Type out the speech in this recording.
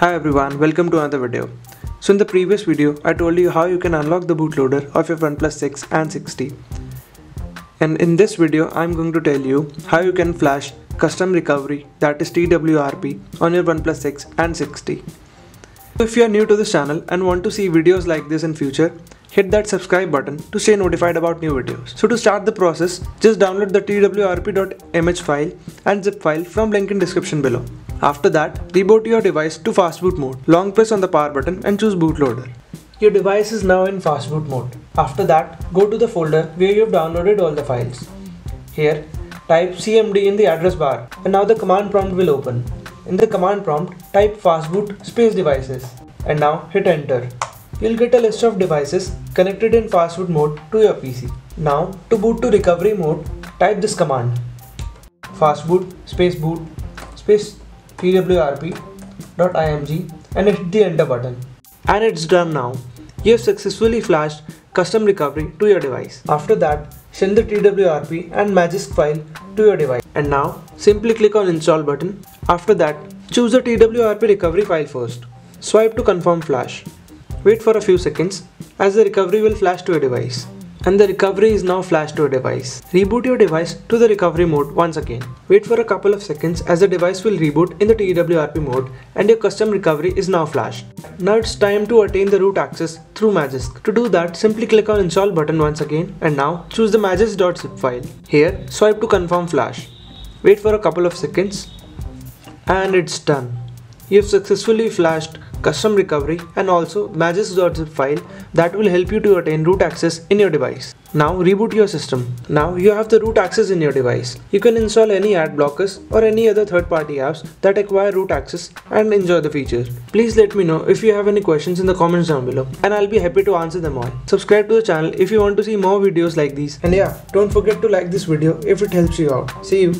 Hi everyone, welcome to another video. So in the previous video, I told you how you can unlock the bootloader of your OnePlus 6 and 6T. And in this video, I'm going to tell you how you can flash custom recovery, that is TWRP, on your OnePlus 6 and 6T. So if you are new to this channel and want to see videos like this in future, hit that subscribe button to stay notified about new videos. So to start the process, just download the twrp.mh file and zip file from link in description below. After that, reboot your device to fast boot mode. Long press on the power button and choose bootloader. Your device is now in fast boot mode. After that, go to the folder where you have downloaded all the files. Here, type cmd in the address bar and now the command prompt will open. In the command prompt, type fastboot space devices and now hit enter. You'll get a list of devices connected in fastboot mode to your PC. Now to boot to recovery mode, type this command fastboot space boot space twrp.img and hit the enter button. And it's done now. You have successfully flashed custom recovery to your device. After that, send the TWRP and Magisk file to your device. And now simply click on install button. After that, choose the TWRP recovery file first. Swipe to confirm flash. Wait for a few seconds as the recovery will flash to your device. And the recovery is now flashed to your device. Reboot your device to the recovery mode once again. Wait for a couple of seconds as the device will reboot in the TWRP mode and your custom recovery is now flashed. Now it's time to attain the root access through Magisk. To do that, simply click on install button once again and now choose the magisk.zip file. Here, swipe to confirm flash. Wait for a couple of seconds and it's done. You've successfully flashed custom recovery and also magisk.zip file that will help you to attain root access in your device. Now reboot your system. Now you have the root access in your device. You can install any ad blockers or any other third-party apps that acquire root access and enjoy the feature. Please let me know if you have any questions in the comments down below and I'll be happy to answer them all. Subscribe to the channel if you want to see more videos like these. And yeah, don't forget to like this video if it helps you out. See you.